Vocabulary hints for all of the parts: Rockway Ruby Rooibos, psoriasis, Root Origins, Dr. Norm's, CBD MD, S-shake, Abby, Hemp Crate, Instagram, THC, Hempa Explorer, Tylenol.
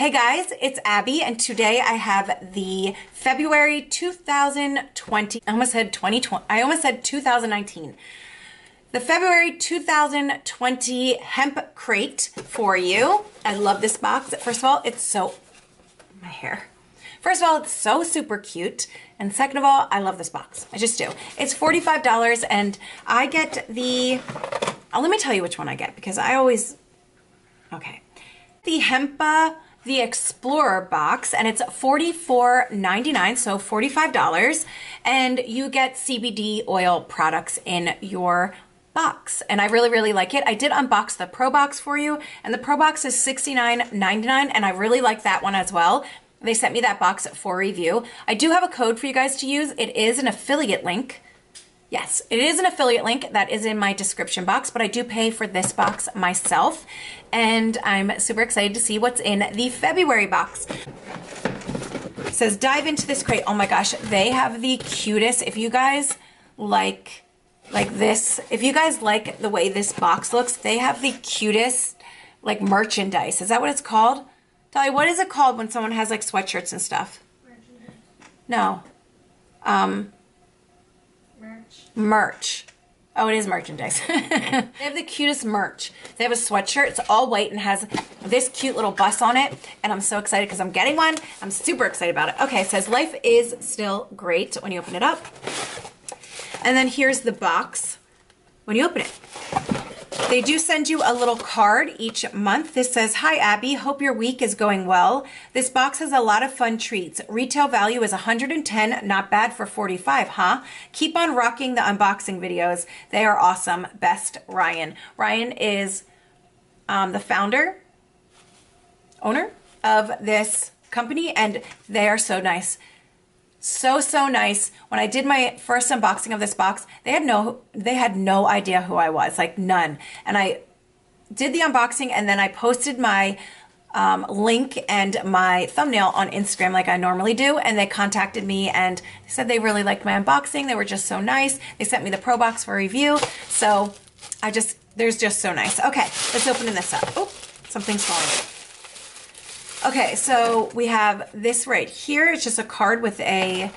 Hey guys, it's Abby, and today I have the February 2020, I almost said 2020, I almost said 2019. The February 2020 hemp crate for you. I love this box. First of all, it's so, my hair. First of all, it's so super cute. And second of all, I love this box. I just do. It's $45 and I get the, oh, let me tell you which one I get because I always, okay. The Hempa, the Explorer box, and it's $44.99, so $45, and you get CBD oil products in your box, and I really like it. I did unbox the Pro box for you, and the Pro box is $69.99, and I really like that one as well. They sent me that box for review. I do have a code for you guys to use. It is an affiliate link. Yes, it is an affiliate link that is in my description box, but I do pay for this box myself, and I'm super excited to see what's in the February box. It says, dive into this crate. Oh my gosh, they have the cutest. If you guys like this, if you guys like the way this box looks, they have the cutest like merchandise. Is that what it's called? Dolly, what is it called when someone has like sweatshirts and stuff? Merchandise. No. Merch. Oh, it is merchandise. They have the cutest merch. They have a sweatshirt. It's all white and has this cute little bus on it. And I'm so excited because I'm getting one. I'm super excited about it. Okay, it says life is still great when you open it up. And then here's the box when you open it. They do send you a little card each month. This says, hi Abby, hope your week is going well. This box has a lot of fun treats. Retail value is $110, not bad for $45, huh? Keep on rocking the unboxing videos. They are awesome. Best, Ryan. Ryan is the founder, owner of this company, and they are so nice. So nice. When I did my first unboxing of this box, they had no idea who I was, like none. And I did the unboxing and then I posted my link and my thumbnail on Instagram like I normally do, and they contacted me and they said they really liked my unboxing. They were just so nice. They sent me the Pro box for review. So I just, they're just so nice. Okay, let's open this up. Oh, something's falling. Okay, so we have this right here. It's just a card with a,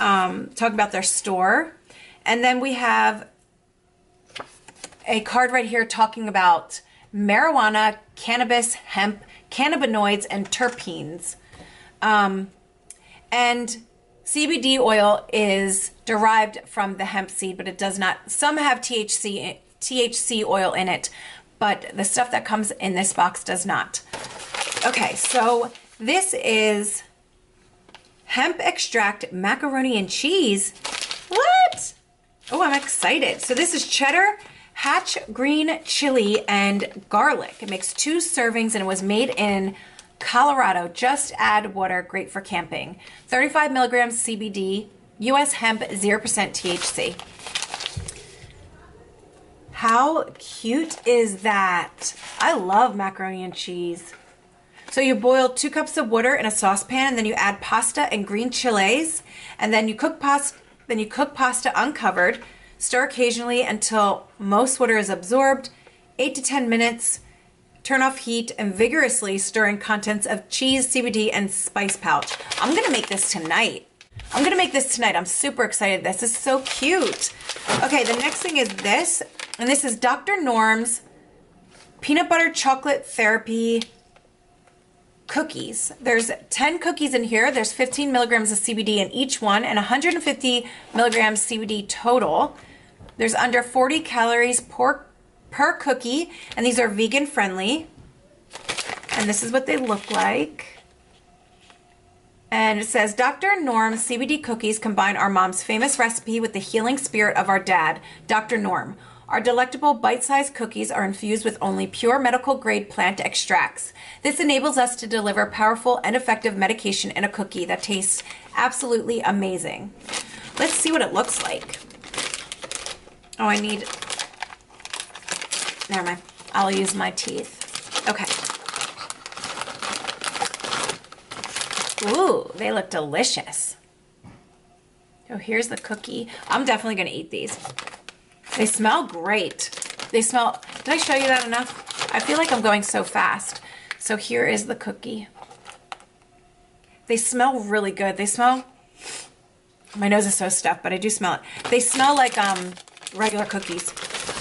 talk about their store. And then we have a card right here talking about marijuana, cannabis, hemp, cannabinoids, and terpenes. And CBD oil is derived from the hemp seed, but it does not, some have THC oil in it, but the stuff that comes in this box does not. Okay, so this is hemp extract macaroni and cheese. What? Oh, I'm excited. So this is cheddar, hatch green chili, and garlic. It makes 2 servings and it was made in Colorado. Just add water, great for camping. 35 milligrams CBD, US hemp, 0% THC. How cute is that? I love macaroni and cheese. So you boil 2 cups of water in a saucepan, and then you add pasta and green chiles, and then you cook pasta. Then you cook pasta uncovered. Stir occasionally until most water is absorbed. 8 to 10 minutes. Turn off heat and vigorously stir in contents of cheese, CBD, and spice pouch. I'm gonna make this tonight. I'm super excited. This is so cute. Okay, the next thing is this, and this is Dr. Norm's peanut butter chocolate therapy cookies. There's 10 cookies in here. There's 15 milligrams of CBD in each one and 150 milligrams CBD total. There's under 40 calories per cookie, and these are vegan friendly. And this is what they look like. And it says, Dr. Norm's CBD cookies combine our mom's famous recipe with the healing spirit of our dad, Dr. Norm. Our delectable bite-sized cookies are infused with only pure medical-grade plant extracts. This enables us to deliver powerful and effective medication in a cookie that tastes absolutely amazing. Let's see what it looks like. Oh, I need... Never mind. I'll use my teeth. Okay. Ooh, they look delicious. Oh, here's the cookie. I'm definitely going to eat these. They smell great. They smell, did I show you that enough? I feel like I'm going so fast. So here is the cookie. They smell really good. They smell, my nose is so stuffed, but I do smell it. They smell like regular cookies.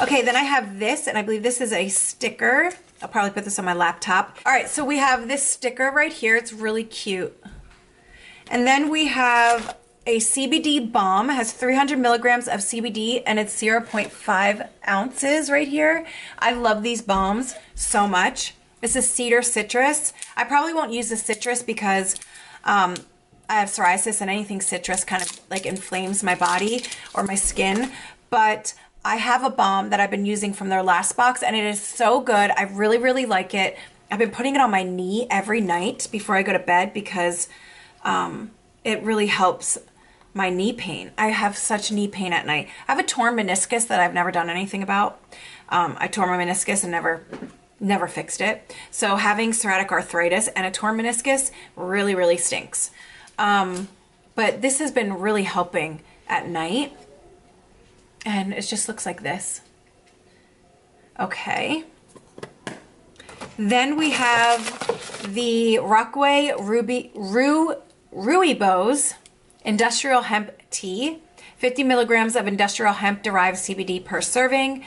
Okay, then I have this, and I believe this is a sticker. I'll probably put this on my laptop. All right, so we have this sticker right here. It's really cute. And then we have a CBD balm. It has 300 milligrams of CBD, and it's 0.5 ounces right here. I love these balms so much. This is cedar citrus. I probably won't use the citrus because I have psoriasis, and anything citrus kind of like inflames my body or my skin. But I have a balm that I've been using from their last box, and it is so good. I really, really like it. I've been putting it on my knee every night before I go to bed because it really helps my knee pain. I have such knee pain at night. I have a torn meniscus that I've never done anything about. I tore my meniscus and never fixed it. So having psoriatic arthritis and a torn meniscus really, really stinks. But this has been really helping at night. And it just looks like this. Okay. Then we have the Rockway Ruby Rooibos Industrial Hemp Tea. 50 milligrams of industrial hemp-derived CBD per serving.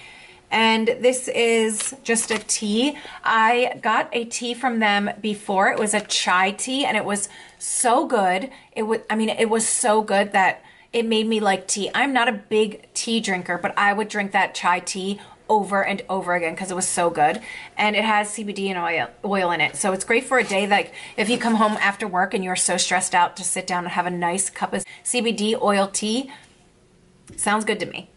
And this is just a tea. I got a tea from them before. It was a chai tea, and it was so good. It was so good that it made me like tea. I'm not a big tea drinker, but I would drink that chai tea over and over again because it was so good. And it has CBD and oil in it. So it's great for a day that if you come home after work and you're so stressed out, to sit down and have a nice cup of CBD oil tea. Sounds good to me.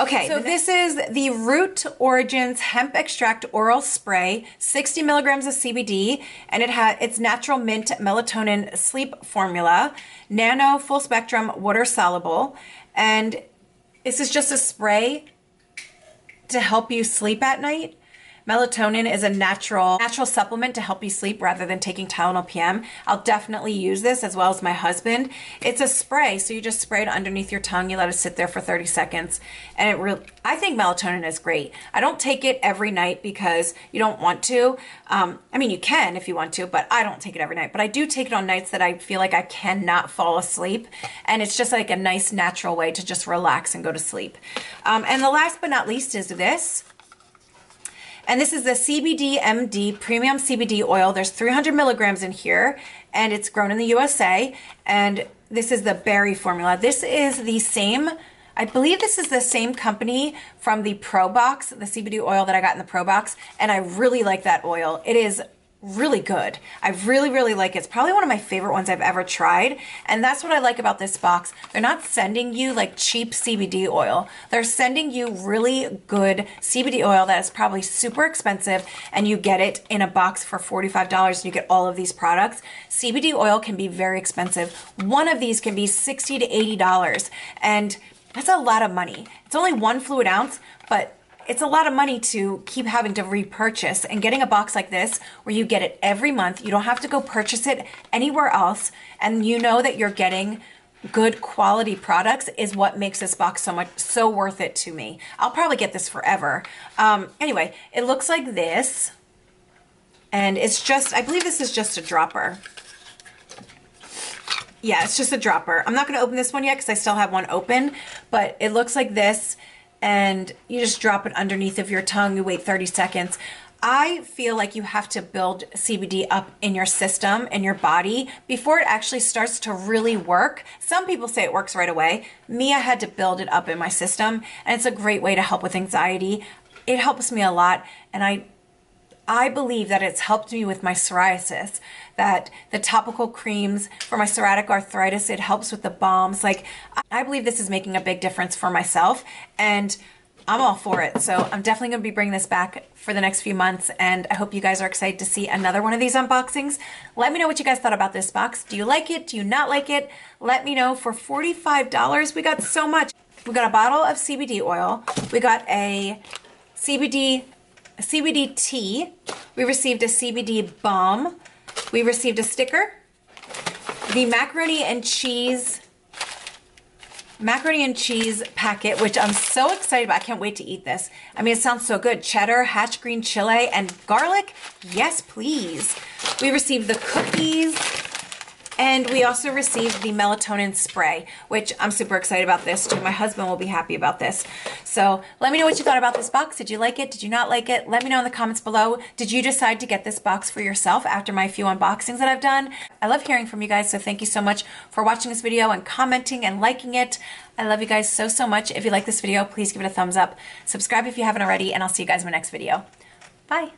Okay, so this is the Root Origins Hemp Extract Oral Spray, 60 milligrams of CBD, and it has its natural mint melatonin sleep formula, nano full spectrum water soluble, and this is just a spray to help you sleep at night. Melatonin is a natural supplement to help you sleep rather than taking Tylenol PM. I'll definitely use this, as well as my husband. It's a spray, so you just spray it underneath your tongue. You let it sit there for 30 seconds. And it really, I think melatonin is great. I don't take it every night because you don't want to. I mean, you can if you want to, but I don't take it every night. But I do take it on nights that I feel like I cannot fall asleep. And it's just like a nice natural way to just relax and go to sleep. And the last but not least is this. And this is the CBD MD Premium CBD Oil. There's 300 milligrams in here, and it's grown in the USA. And this is the berry formula. This is the same, I believe this is the same company from the Pro Box, the CBD oil that I got in the Pro Box. And I really like that oil. It is really good. I really, really like it. It's probably one of my favorite ones I've ever tried. And that's what I like about this box. They're not sending you like cheap CBD oil. They're sending you really good CBD oil that is probably super expensive, and you get it in a box for $45 and you get all of these products. CBD oil can be very expensive. One of these can be $60 to $80. And that's a lot of money. It's only 1 fluid ounce, but it's a lot of money to keep having to repurchase, and getting a box like this where you get it every month, you don't have to go purchase it anywhere else, and you know that you're getting good quality products is what makes this box so worth it to me. I'll probably get this forever. Anyway, it looks like this, and it's just, I believe this is just a dropper. Yeah, it's just a dropper. I'm not gonna open this one yet because I still have one open, but it looks like this. And you just drop it underneath of your tongue. You wait 30 seconds. I feel like you have to build CBD up in your system, in your body, before it actually starts to really work. Some people say it works right away. Me, I had to build it up in my system, and it's a great way to help with anxiety. It helps me a lot, and I believe that it's helped me with my psoriasis, that the topical creams for my psoriatic arthritis, it helps with the balms. Like, I believe this is making a big difference for myself, and I'm all for it. So I'm definitely going to be bringing this back for the next few months, and I hope you guys are excited to see another one of these unboxings. Let me know what you guys thought about this box. Do you like it? Do you not like it? Let me know. For $45, we got so much. We got a bottle of CBD oil. We got a CBD tea, we received a CBD balm, we received a sticker, the macaroni and cheese packet, which I'm so excited about. I can't wait to eat this. I mean, it sounds so good. Cheddar, hatch green chili, and garlic. Yes, please. We received the cookies. And we also received the melatonin spray, which I'm super excited about this too. My husband will be happy about this. So let me know what you thought about this box. Did you like it? Did you not like it? Let me know in the comments below. Did you decide to get this box for yourself after my few unboxings that I've done? I love hearing from you guys, so thank you so much for watching this video and commenting and liking it. I love you guys so, so much. If you like this video, please give it a thumbs up. Subscribe if you haven't already, and I'll see you guys in my next video. Bye.